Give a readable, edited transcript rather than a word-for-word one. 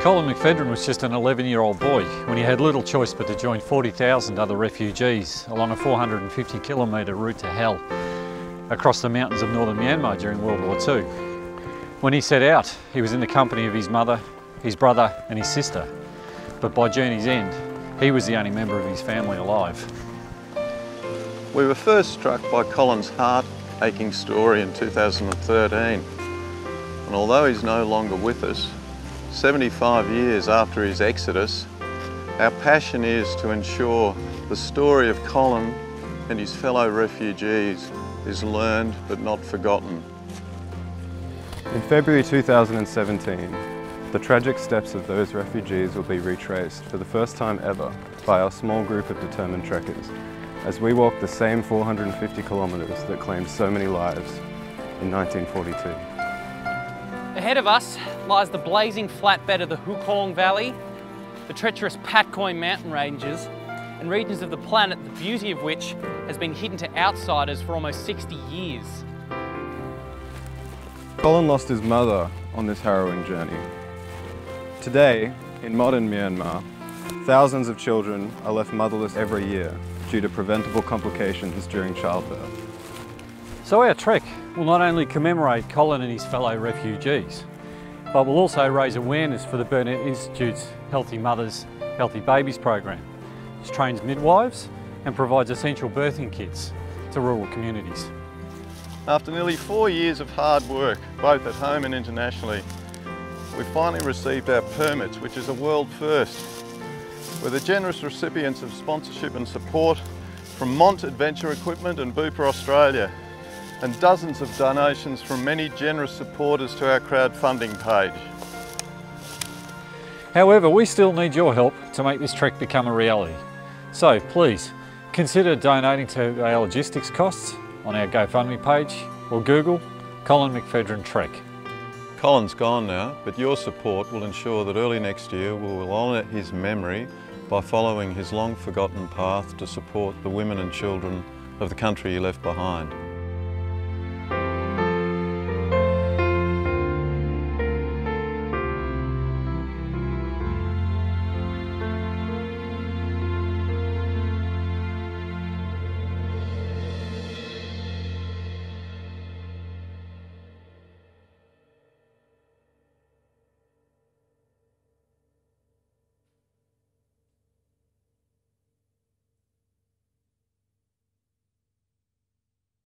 Colin McPhedran was just an 11-year-old boy when he had little choice but to join 40,000 other refugees along a 450-kilometre route to hell across the mountains of northern Myanmar during World War II. When he set out, he was in the company of his mother, his brother and his sister, but by journey's end, he was the only member of his family alive. We were first struck by Colin's heart-aching story in 2013, and although he's no longer with us, 75 years after his exodus, our passion is to ensure the story of Colin and his fellow refugees is learned but not forgotten. In February 2017, the tragic steps of those refugees will be retraced for the first time ever by our small group of determined trekkers as we walk the same 450 kilometres that claimed so many lives in 1942. Ahead of us lies the blazing flatbed of the Hukawng Valley, the treacherous Patkoi mountain ranges, and regions of the planet, the beauty of which has been hidden to outsiders for almost 60 years. Colin lost his mother on this harrowing journey. Today, in modern Myanmar, thousands of children are left motherless every year due to preventable complications during childbirth. So our trek will not only commemorate Colin and his fellow refugees, but will also raise awareness for the Burnet Institute's Healthy Mothers, Healthy Babies program, which trains midwives and provides essential birthing kits to rural communities. After nearly 4 years of hard work, both at home and internationally, we finally received our permits, which is a world first. We're the generous recipients of sponsorship and support from Mont Adventure Equipment and Bupa Australia, and dozens of donations from many generous supporters to our crowdfunding page. However, we still need your help to make this trek become a reality. So please, consider donating to our logistics costs on our GoFundMe page or Google Colin McPhedran Trek. Colin's gone now, but your support will ensure that early next year we will honour his memory by following his long forgotten path to support the women and children of the country he left behind.